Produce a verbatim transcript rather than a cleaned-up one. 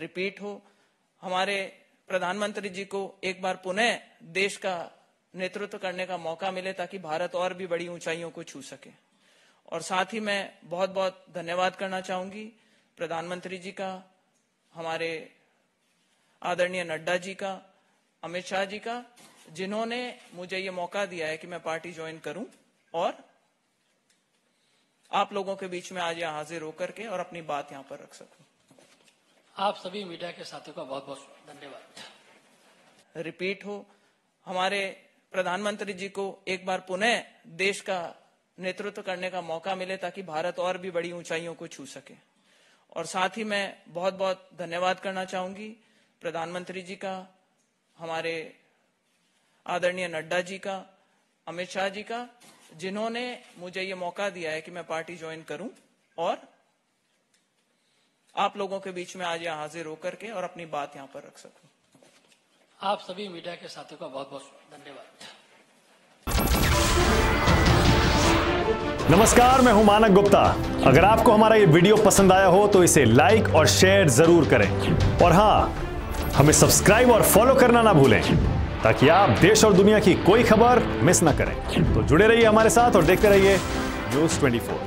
Repeat हो। हमारे प्रधानमंत्री जी को एक बार पुनः देश का नेतृत्व करने का मौका मिले ताकि भारत और भी बड़ी ऊंचाइयों को छू सके। और साथ ही मैं बहुत बहुत धन्यवाद करना चाहूंगी प्रधानमंत्री जी का, हमारे आदरणीय नड्डा जी का, अमित शाह जी का, जिन्होंने मुझे ये मौका दिया है कि मैं पार्टी ज्वाइन करूं और आप लोगों के बीच में आज यहाँ हाजिर होकर के और अपनी बात यहाँ पर रख सकूं। आप सभी मीडिया के साथियों का बहुत बहुत धन्यवाद। रिपीट हो, हमारे प्रधानमंत्री जी को एक बार पुनः देश का नेतृत्व करने का मौका मिले ताकि भारत और भी बड़ी ऊंचाइयों को छू सके। और साथ ही मैं बहुत बहुत धन्यवाद करना चाहूंगी प्रधानमंत्री जी का, हमारे आदरणीय नड्डा जी का, अमित शाह जी का, जिन्होंने मुझे ये मौका दिया है कि मैं पार्टी ज्वाइन करूं और आप लोगों के बीच में आज यहाँ हाजिर होकर के और अपनी बात यहाँ पर रख सकूं। आप सभी मीडिया के साथियों का बहुत बहुत धन्यवाद। नमस्कार, मैं हूं मानक गुप्ता। अगर आपको हमारा ये वीडियो पसंद आया हो तो इसे लाइक और शेयर जरूर करें और हाँ, हमें सब्सक्राइब और फॉलो करना ना भूलें ताकि आप देश और दुनिया की कोई खबर मिस ना करें। तो जुड़े रहिए हमारे साथ और देखते रहिए न्यूज ट्वेंटी फोर।